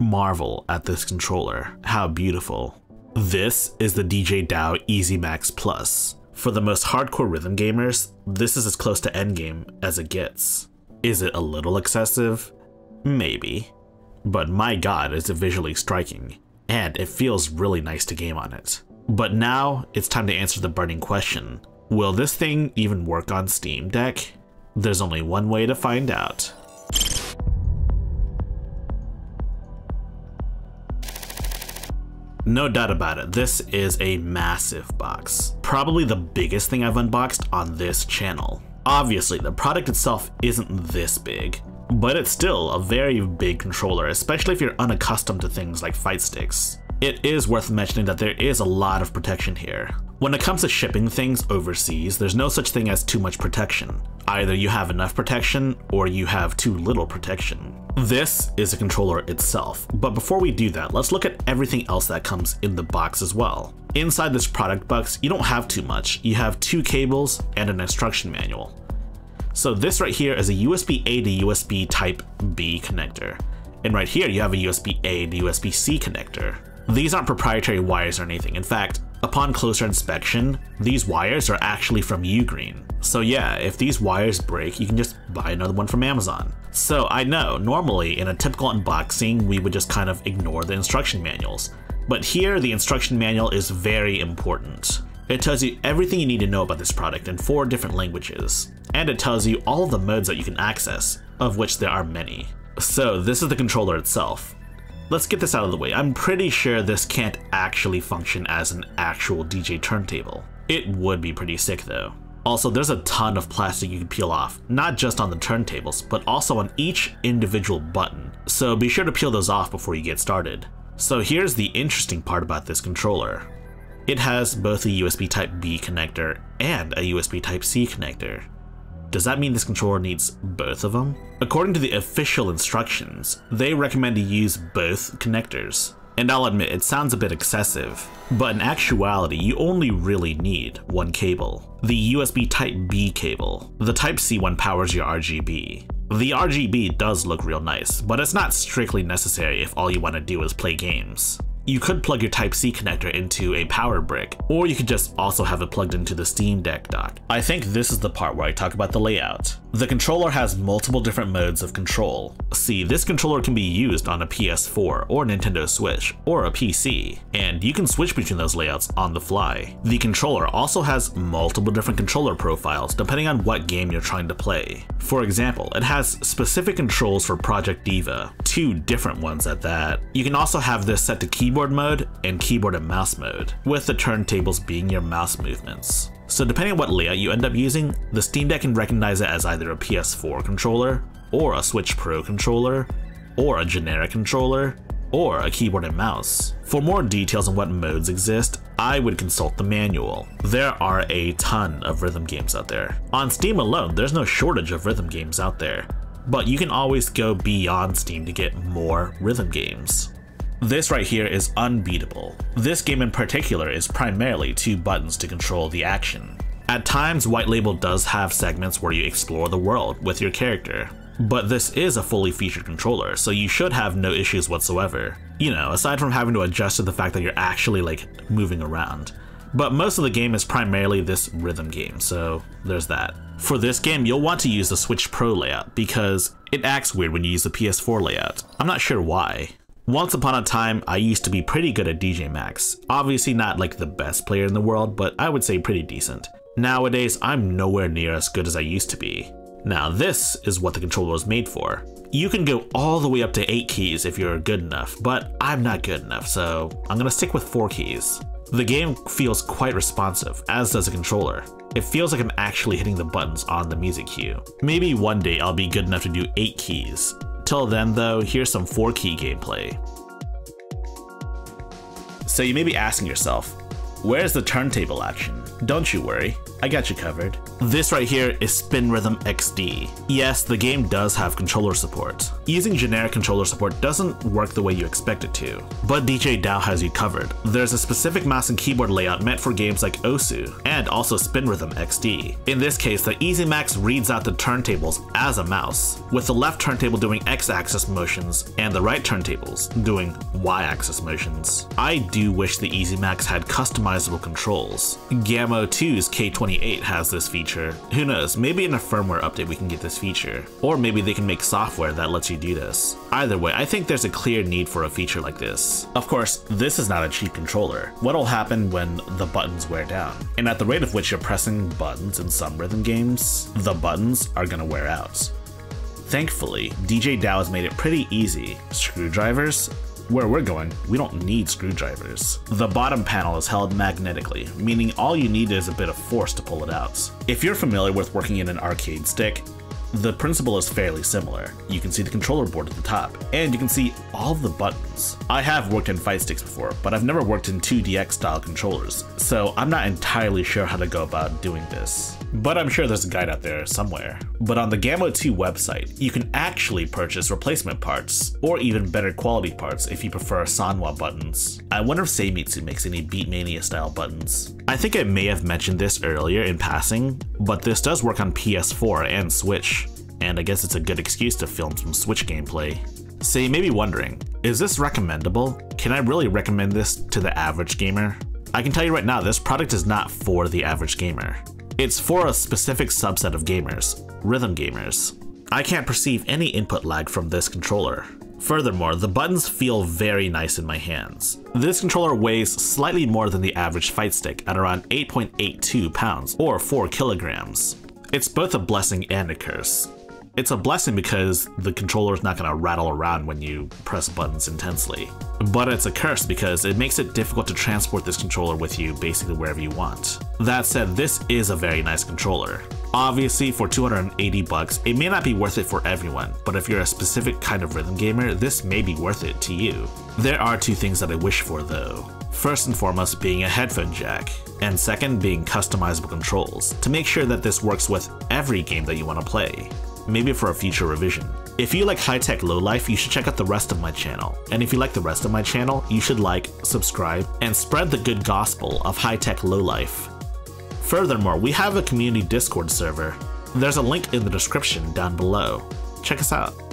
marvel at this controller. How beautiful. This is the DJ Dao EZMAX+. For the most hardcore rhythm gamers, this is as close to endgame as it gets. Is it a little excessive? Maybe. But my god, is it visually striking, and it feels really nice to game on it. But now, it's time to answer the burning question. Will this thing even work on Steam Deck? There's only one way to find out. No doubt about it, this is a massive box. Probably the biggest thing I've unboxed on this channel. Obviously, the product itself isn't this big, but it's still a very big controller, especially if you're unaccustomed to things like fight sticks. It is worth mentioning that there is a lot of protection here. When it comes to shipping things overseas, there's no such thing as too much protection. Either you have enough protection or you have too little protection. This is a controller itself, but before we do that, let's look at everything else that comes in the box as well. Inside this product box, you don't have too much. You have two cables and an instruction manual. So this right here is a USB-A to USB Type B connector. And right here you have a USB-A to USB-C connector. These aren't proprietary wires or anything. In fact, upon closer inspection, these wires are actually from Ugreen. So yeah, if these wires break, you can just buy another one from Amazon. So I know, normally in a typical unboxing, we would just kind of ignore the instruction manuals. But here, the instruction manual is very important. It tells you everything you need to know about this product in 4 different languages. And it tells you all the modes that you can access, of which there are many. So this is the controller itself. Let's get this out of the way. I'm pretty sure this can't actually function as an actual DJ turntable. It would be pretty sick though. Also, there's a ton of plastic you can peel off, not just on the turntables, but also on each individual button. So be sure to peel those off before you get started. So here's the interesting part about this controller. It has both a USB Type B connector and a USB Type C connector. Does that mean this controller needs both of them? According to the official instructions, they recommend to use both connectors. And I'll admit, it sounds a bit excessive, but in actuality, you only really need one cable. The USB Type B cable. The Type C one powers your RGB. The RGB does look real nice, but it's not strictly necessary if all you want to do is play games. You could plug your Type-C connector into a power brick, or you could just also have it plugged into the Steam Deck dock. I think this is the part where I talk about the layout. The controller has multiple different modes of control. See, this controller can be used on a PS4 or Nintendo Switch or a PC, and you can switch between those layouts on the fly. The controller also has multiple different controller profiles depending on what game you're trying to play. For example, it has specific controls for Project Diva, 2 different ones at that. You can also have this set to keyboard mode and keyboard and mouse mode, with the turntables being your mouse movements. So depending on what layout you end up using, the Steam Deck can recognize it as either a PS4 controller, or a Switch Pro controller, or a generic controller, or a keyboard and mouse. For more details on what modes exist, I would consult the manual. There are a ton of rhythm games out there. On Steam alone, there's no shortage of rhythm games out there, but you can always go beyond Steam to get more rhythm games. This right here is unbeatable. This game in particular is primarily 2 buttons to control the action. At times, White Label does have segments where you explore the world with your character, but this is a fully featured controller, so you should have no issues whatsoever. You know, aside from having to adjust to the fact that you're actually, like, moving around. But most of the game is primarily this rhythm game, so there's that. For this game, you'll want to use the Switch Pro layout, because it acts weird when you use the PS4 layout. I'm not sure why. Once upon a time, I used to be pretty good at DJ Max. Obviously not like the best player in the world, but I would say pretty decent. Nowadays, I'm nowhere near as good as I used to be. Now this is what the controller is made for. You can go all the way up to 8 keys if you're good enough, but I'm not good enough, so I'm gonna stick with 4 keys. The game feels quite responsive, as does the controller. It feels like I'm actually hitting the buttons on the music cue. Maybe one day I'll be good enough to do 8 keys. Till then though, here's some 4-key gameplay. So you may be asking yourself, where's the turntable action? Don't you worry, I got you covered. This right here is Spin Rhythm XD. Yes, the game does have controller support. Using generic controller support doesn't work the way you expect it to, but DJ Dao has you covered. There's a specific mouse and keyboard layout meant for games like Osu and also Spin Rhythm XD. In this case, the EZMAX reads out the turntables as a mouse, with the left turntable doing X-axis motions and the right turntables doing Y-axis motions. I do wish the EZMAX had customizable controls. GAMO2's K28 has this feature. Who knows, maybe in a firmware update we can get this feature, or maybe they can make software that lets you do this. Either way, I think there's a clear need for a feature like this. Of course, this is not a cheap controller. What'll happen when the buttons wear down? And at the rate of which you're pressing buttons in some rhythm games, the buttons are gonna wear out. Thankfully, DJ Dao has made it pretty easy. Screwdrivers? Where we're going, we don't need screwdrivers. The bottom panel is held magnetically, meaning all you need is a bit of force to pull it out. If you're familiar with working in an arcade stick, the principle is fairly similar. You can see the controller board at the top, and you can see all the buttons. I have worked in fight sticks before, but I've never worked in 2DX style controllers, so I'm not entirely sure how to go about doing this. But I'm sure there's a guide out there somewhere. But on the GAMO2 website, you can actually purchase replacement parts, or even better quality parts if you prefer Sanwa buttons. I wonder if Seimitsu makes any Beatmania style buttons. I think I may have mentioned this earlier in passing, but this does work on PS4 and Switch, and I guess it's a good excuse to film some Switch gameplay. So you may be wondering, is this recommendable? Can I really recommend this to the average gamer? I can tell you right now, this product is not for the average gamer. It's for a specific subset of gamers, rhythm gamers. I can't perceive any input lag from this controller. Furthermore, the buttons feel very nice in my hands. This controller weighs slightly more than the average fight stick at around 8.82 pounds or 4 kilograms. It's both a blessing and a curse. It's a blessing because the controller's not gonna rattle around when you press buttons intensely. But it's a curse because it makes it difficult to transport this controller with you basically wherever you want. That said, this is a very nice controller. Obviously, for 280 bucks, it may not be worth it for everyone, but if you're a specific kind of rhythm gamer, this may be worth it to you. There are two things that I wish for though. First and foremost being a headphone jack, and second being customizable controls, to make sure that this works with every game that you want to play. Maybe for a future revision. If you like Hi-Tech Lo-Life, you should check out the rest of my channel. And if you like the rest of my channel, you should like, subscribe, and spread the good gospel of Hi-Tech Lo-Life. Furthermore, we have a community Discord server. There's a link in the description down below. Check us out.